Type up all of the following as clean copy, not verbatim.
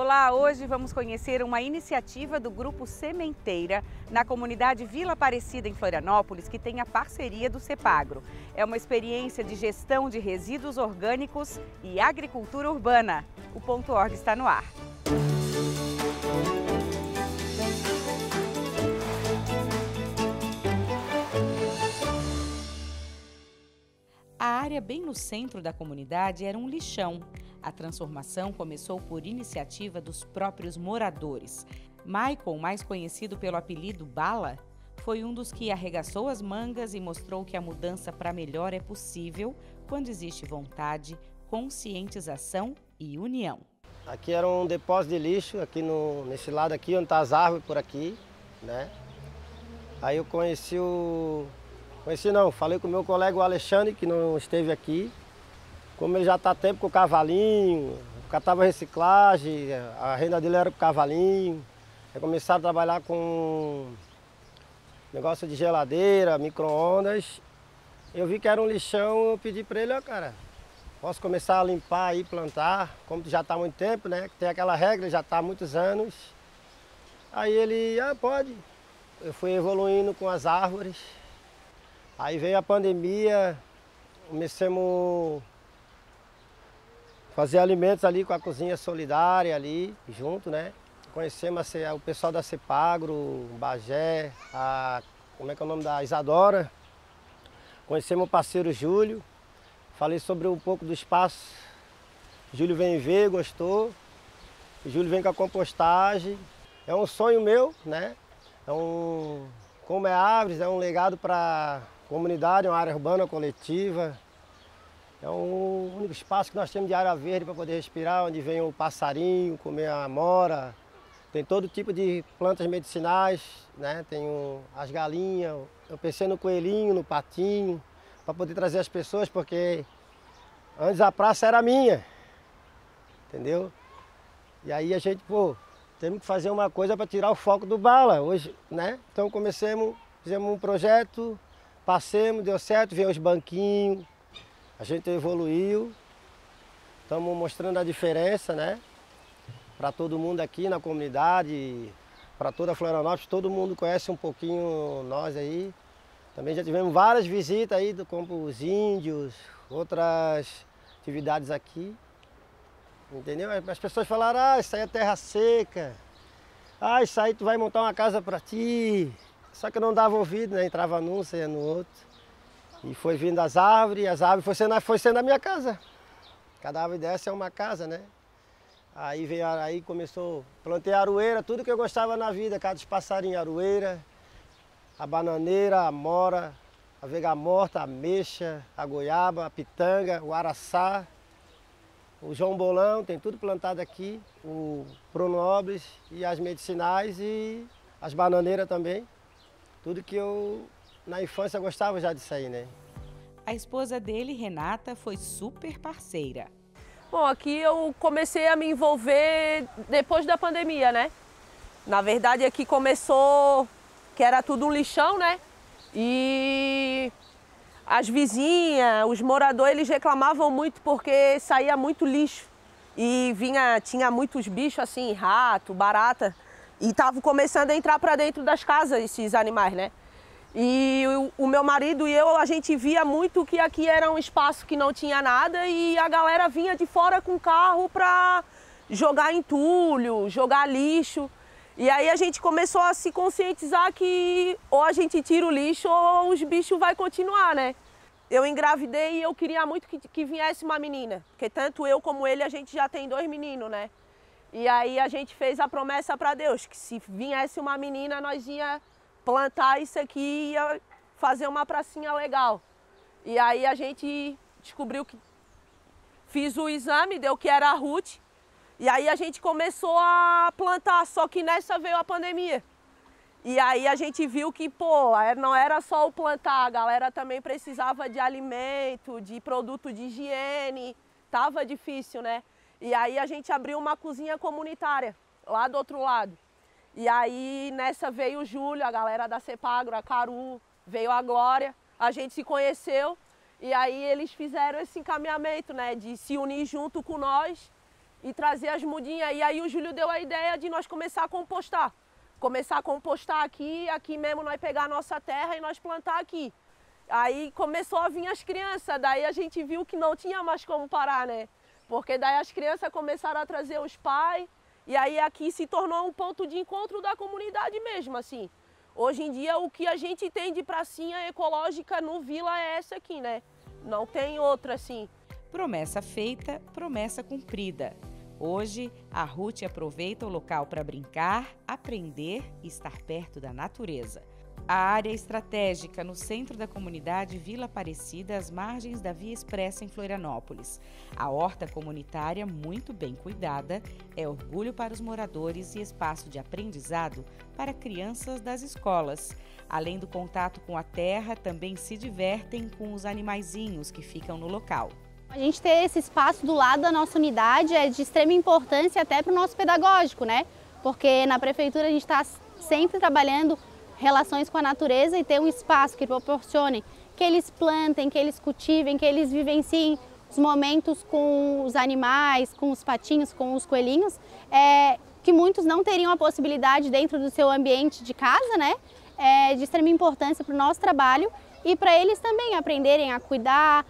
Olá, hoje vamos conhecer uma iniciativa do Grupo Sementeira na comunidade Vila Aparecida, em Florianópolis, que tem a parceria do Cepagro. É uma experiência de gestão de resíduos orgânicos e agricultura urbana. O Ponto Org está no ar. A área bem no centro da comunidade era um lixão. A transformação começou por iniciativa dos próprios moradores. Maicon, mais conhecido pelo apelido Bala, foi um dos que arregaçou as mangas e mostrou que a mudança para melhor é possível quando existe vontade, conscientização e união. Aqui era um depósito de lixo, aqui nesse lado aqui, onde está as árvores por aqui, né? Aí eu falei com o meu colega o Alexandre, que não esteve aqui. Como ele já está há tempo com o cavalinho, catava reciclagem, a renda dele era com o cavalinho. Aí começaram a trabalhar com negócio de geladeira, micro-ondas. Eu vi que era um lixão, eu pedi para ele, ó, cara, posso começar a limpar aí, plantar, como já está há muito tempo, né? Tem aquela regra, já está há muitos anos. Aí ele, pode. Eu fui evoluindo com as árvores. Aí veio a pandemia, começamos a fazer alimentos ali com a Cozinha Solidária ali, junto, né? Conhecemos o pessoal da Cepagro, Bagé, da Isadora. Conhecemos o parceiro Júlio, falei sobre um pouco do espaço. Júlio vem ver, gostou. Júlio vem com a compostagem. É um sonho meu, né? Como é árvores, é um legado para comunidade, uma área urbana coletiva. É o único espaço que nós temos de área verde para poder respirar, onde vem o passarinho, comer a amora. Tem todo tipo de plantas medicinais, né? Tem as galinhas. Eu pensei no coelhinho, no patinho, para poder trazer as pessoas, porque antes a praça era minha, entendeu? E aí a gente, temos que fazer uma coisa para tirar o foco do Bala hoje, né? Então fizemos um projeto. Passemos, deu certo, veio os banquinhos, a gente evoluiu, estamos mostrando a diferença, né? Para todo mundo aqui na comunidade, para toda Florianópolis, todo mundo conhece um pouquinho nós aí. Também já tivemos várias visitas aí, como os índios, outras atividades aqui, entendeu? As pessoas falaram, isso aí é terra seca, isso aí tu vai montar uma casa para ti. Só que eu não dava ouvido, né? Entrava num, saia no outro. E foi vindo as árvores foi sendo a minha casa. Cada árvore dessa é uma casa, né? Aí começou, plantei aroeira, tudo que eu gostava na vida, cada passarinho, aroeira, a bananeira, a amora, a vega morta, a ameixa, a goiaba, a pitanga, o araçá, o João Bolão, tem tudo plantado aqui, o Pronobres e as medicinais e as bananeiras também. Tudo que eu, na infância, gostava já disso aí, né? A esposa dele, Renata, foi super parceira. Bom, aqui eu comecei a me envolver depois da pandemia, né? Na verdade, aqui começou que era tudo um lixão, né? E as vizinhas, os moradores, eles reclamavam muito porque saía muito lixo. E tinha muitos bichos assim, rato, barata. E estavam começando a entrar para dentro das casas esses animais, né? E o meu marido e eu, a gente via muito que aqui era um espaço que não tinha nada e a galera vinha de fora com carro para jogar entulho, jogar lixo. E aí a gente começou a se conscientizar que ou a gente tira o lixo ou os bichos vão continuar, né? Eu engravidei e eu queria muito que viesse uma menina, porque tanto eu como ele, a gente já tem dois meninos, né? E aí a gente fez a promessa para Deus, que se viesse uma menina, nós ia plantar isso aqui e ia fazer uma pracinha legal. E aí a gente descobriu que fiz o exame, deu que era a RUT, e aí a gente começou a plantar, só que nessa veio a pandemia. E aí a gente viu que, não era só o plantar, a galera também precisava de alimento, de produto de higiene, tava difícil, né? E aí a gente abriu uma cozinha comunitária, lá do outro lado. E aí nessa veio o Júlio, a galera da Cepagro, a Caru, veio a Glória, a gente se conheceu. E aí eles fizeram esse encaminhamento, né, de se unir junto com nós e trazer as mudinhas. E aí o Júlio deu a ideia de nós começar a compostar. Começar a compostar aqui, aqui mesmo nós pegar a nossa terra e nós plantar aqui. Aí começou a vir as crianças, daí a gente viu que não tinha mais como parar, né? Porque daí as crianças começaram a trazer os pais, e aí aqui se tornou um ponto de encontro da comunidade mesmo, assim. Hoje em dia o que a gente tem de pracinha ecológica no Vila é essa aqui, né? Não tem outra, assim. Promessa feita, promessa cumprida. Hoje, a RUT aproveita o local para brincar, aprender e estar perto da natureza. A área estratégica no centro da comunidade Vila Aparecida, às margens da Via Expressa em Florianópolis. A horta comunitária, muito bem cuidada, é orgulho para os moradores e espaço de aprendizado para crianças das escolas. Além do contato com a terra, também se divertem com os animaizinhos que ficam no local. A gente ter esse espaço do lado da nossa unidade é de extrema importância até para o nosso pedagógico, né? Porque na prefeitura a gente está sempre trabalhando relações com a natureza e ter um espaço que proporcione que eles plantem, que eles cultivem, que eles vivenciem os momentos com os animais, com os patinhos, com os coelhinhos, que muitos não teriam a possibilidade dentro do seu ambiente de casa, né? De extrema importância para o nosso trabalho e para eles também aprenderem a cuidar.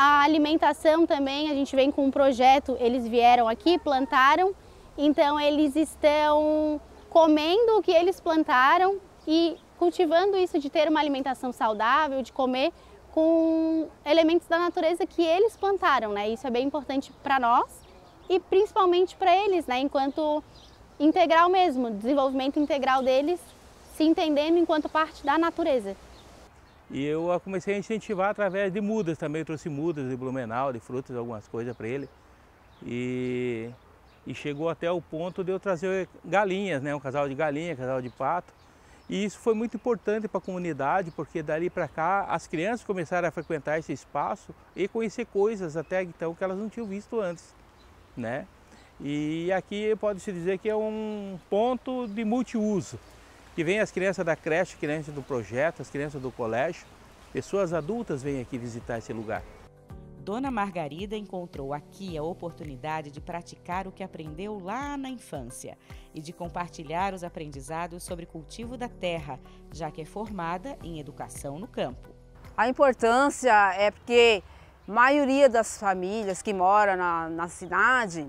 A alimentação também, a gente vem com um projeto, eles vieram aqui, plantaram, então eles estão comendo o que eles plantaram e cultivando isso de ter uma alimentação saudável, de comer com elementos da natureza que eles plantaram, né? Isso é bem importante para nós e principalmente para eles, né? Enquanto integral mesmo, desenvolvimento integral deles, se entendendo enquanto parte da natureza. E eu a comecei a incentivar através de mudas também, eu trouxe mudas de Blumenau, de frutas, algumas coisas para ele. E chegou até o ponto de eu trazer galinhas, né? Um casal de galinha, um casal de pato. E isso foi muito importante para a comunidade, porque dali para cá as crianças começaram a frequentar esse espaço e conhecer coisas até então que elas não tinham visto antes, né? E aqui pode-se dizer que é um ponto de multiuso. Que vem as crianças da creche, crianças do projeto, as crianças do colégio, pessoas adultas vêm aqui visitar esse lugar. Dona Margarida encontrou aqui a oportunidade de praticar o que aprendeu lá na infância e de compartilhar os aprendizados sobre cultivo da terra, já que é formada em educação no campo. A importância é porque a maioria das famílias que moram na cidade,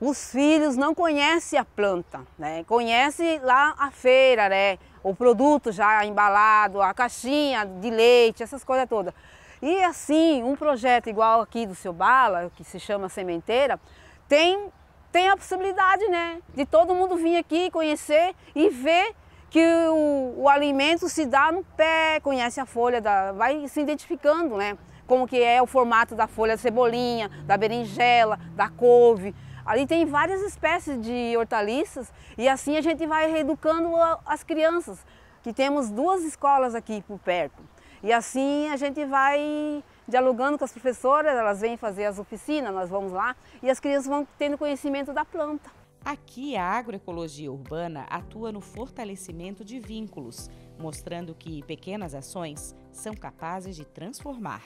os filhos não conhecem a planta, né? Conhecem lá a feira, né? O produto já embalado, a caixinha de leite, essas coisas todas. E assim, um projeto igual aqui do seu Bala, que se chama Sementeira, tem a possibilidade, né? De todo mundo vir aqui conhecer e ver que o alimento se dá no pé, conhece a folha, vai se identificando, né? Como que é o formato da folha da cebolinha, da berinjela, da couve. Ali tem várias espécies de hortaliças e assim a gente vai reeducando as crianças, que temos 2 escolas aqui por perto. E assim a gente vai dialogando com as professoras, elas vêm fazer as oficinas, nós vamos lá e as crianças vão tendo conhecimento da planta. Aqui a agroecologia urbana atua no fortalecimento de vínculos, mostrando que pequenas ações são capazes de transformar.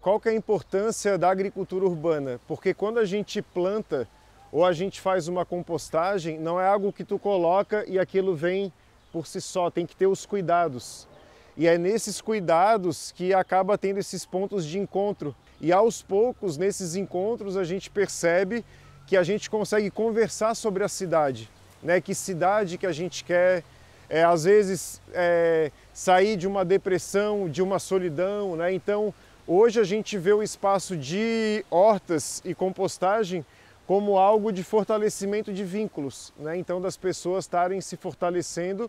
Qual que é a importância da agricultura urbana? Porque quando a gente planta, ou a gente faz uma compostagem, não é algo que tu coloca e aquilo vem por si só, tem que ter os cuidados. E é nesses cuidados que acaba tendo esses pontos de encontro. E aos poucos, nesses encontros, a gente percebe que a gente consegue conversar sobre a cidade, né? Que cidade que a gente quer, às vezes, sair de uma depressão, de uma solidão, né? Então, hoje a gente vê o espaço de hortas e compostagem como algo de fortalecimento de vínculos, né? Então das pessoas estarem se fortalecendo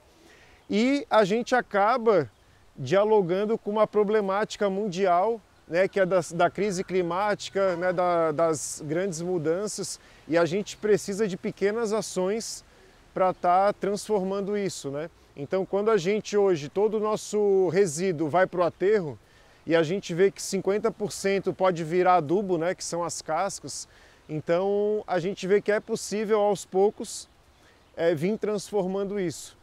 e a gente acaba dialogando com uma problemática mundial, né? Que é da crise climática, né? Das grandes mudanças e a gente precisa de pequenas ações para estar transformando isso, né? Então quando a gente hoje, todo o nosso resíduo vai para o aterro e a gente vê que 50% pode virar adubo, né? Que são as cascas. Então, a gente vê que é possível, aos poucos, vir transformando isso.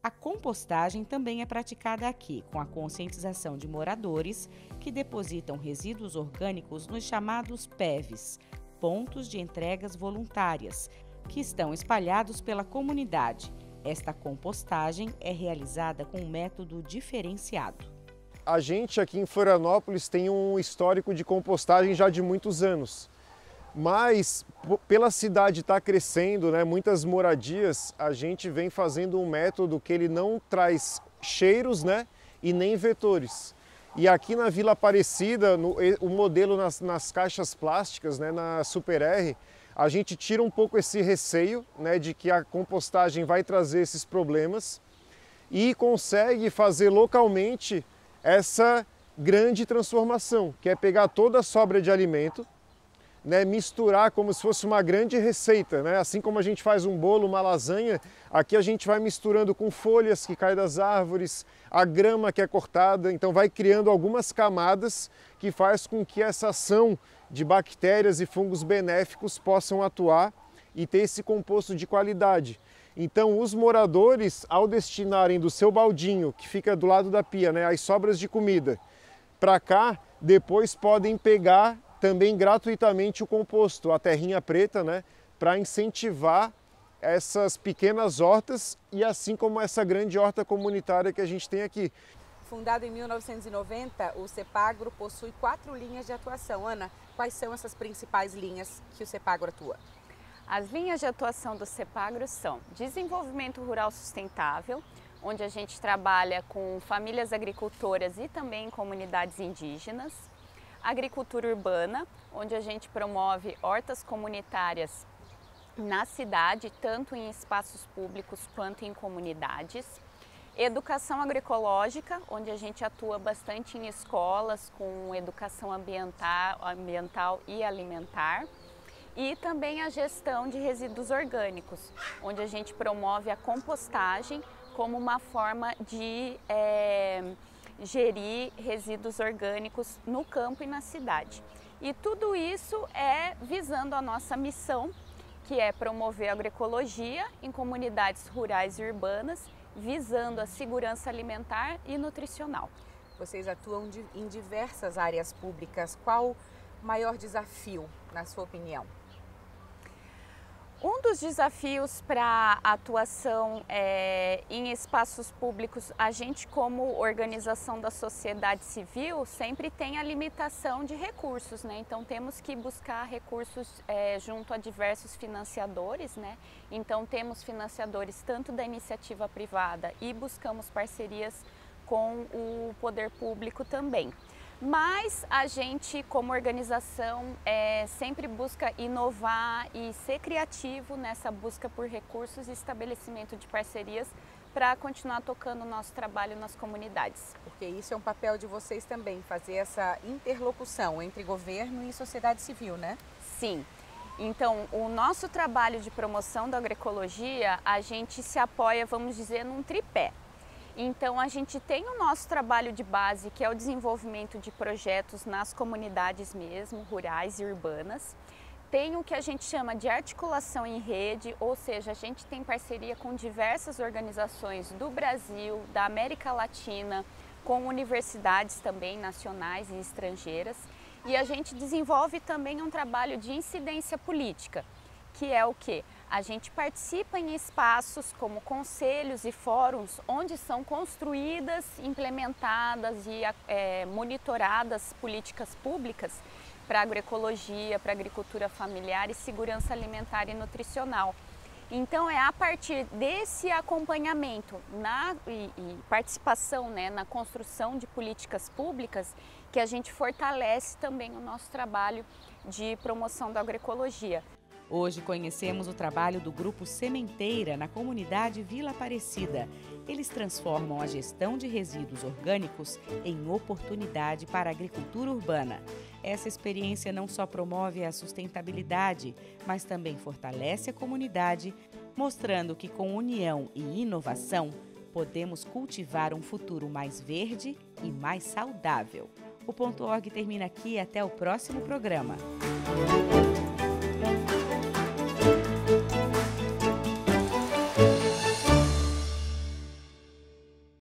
A compostagem também é praticada aqui, com a conscientização de moradores que depositam resíduos orgânicos nos chamados PEVs, pontos de entregas voluntárias, que estão espalhados pela comunidade. Esta compostagem é realizada com um método diferenciado. A gente aqui em Florianópolis tem um histórico de compostagem já de muitos anos. Mas, pela cidade estar crescendo, né, muitas moradias, a gente vem fazendo um método que ele não traz cheiros, né, e nem vetores. E aqui na Vila Aparecida, o modelo nas caixas plásticas, né, na Super R, a gente tira um pouco esse receio, né, de que a compostagem vai trazer esses problemas e consegue fazer localmente essa grande transformação, que é pegar toda a sobra de alimento, né, misturar como se fosse uma grande receita, né? Assim como a gente faz um bolo, uma lasanha, aqui a gente vai misturando com folhas que caem das árvores, a grama que é cortada, então vai criando algumas camadas que faz com que essa ação de bactérias e fungos benéficos possam atuar e ter esse composto de qualidade. Então os moradores, ao destinarem do seu baldinho, que fica do lado da pia, né, as sobras de comida, para cá, depois podem pegar também gratuitamente o composto, a terrinha preta, né, para incentivar essas pequenas hortas e assim como essa grande horta comunitária que a gente tem aqui. Fundado em 1990, o Cepagro possui 4 linhas de atuação. Ana, quais são essas principais linhas que o Cepagro atua? As linhas de atuação do Cepagro são desenvolvimento rural sustentável, onde a gente trabalha com famílias agricultoras e também comunidades indígenas. Agricultura urbana, onde a gente promove hortas comunitárias na cidade, tanto em espaços públicos quanto em comunidades. Educação agroecológica, onde a gente atua bastante em escolas com educação ambiental e alimentar. E também a gestão de resíduos orgânicos, onde a gente promove a compostagem como uma forma de gerir resíduos orgânicos no campo e na cidade. E tudo isso é visando a nossa missão, que é promover a agroecologia em comunidades rurais e urbanas, visando a segurança alimentar e nutricional. Vocês atuam em diversas áreas públicas. Qual o maior desafio, na sua opinião? Um dos desafios para a atuação em espaços públicos, a gente como organização da sociedade civil sempre tem a limitação de recursos, né? Então temos que buscar recursos junto a diversos financiadores, né? Então temos financiadores tanto da iniciativa privada e buscamos parcerias com o poder público também. Mas a gente, como organização, sempre busca inovar e ser criativo nessa busca por recursos e estabelecimento de parcerias para continuar tocando o nosso trabalho nas comunidades. Porque isso é um papel de vocês também, fazer essa interlocução entre governo e sociedade civil, né? Sim. Então, o nosso trabalho de promoção da agroecologia, a gente se apoia, vamos dizer, num tripé. Então a gente tem o nosso trabalho de base, que é o desenvolvimento de projetos nas comunidades mesmo, rurais e urbanas. Tem o que a gente chama de articulação em rede, ou seja, a gente tem parceria com diversas organizações do Brasil, da América Latina, com universidades também nacionais e estrangeiras. E a gente desenvolve também um trabalho de incidência política, que é o quê? A gente participa em espaços como conselhos e fóruns onde são construídas, implementadas e monitoradas políticas públicas para agroecologia, para agricultura familiar e segurança alimentar e nutricional. Então é a partir desse acompanhamento e participação, né, na construção de políticas públicas que a gente fortalece também o nosso trabalho de promoção da agroecologia. Hoje conhecemos o trabalho do Grupo Sementeira na comunidade Vila Aparecida. Eles transformam a gestão de resíduos orgânicos em oportunidade para a agricultura urbana. Essa experiência não só promove a sustentabilidade, mas também fortalece a comunidade, mostrando que com união e inovação podemos cultivar um futuro mais verde e mais saudável. O Ponto Org termina aqui, até o próximo programa.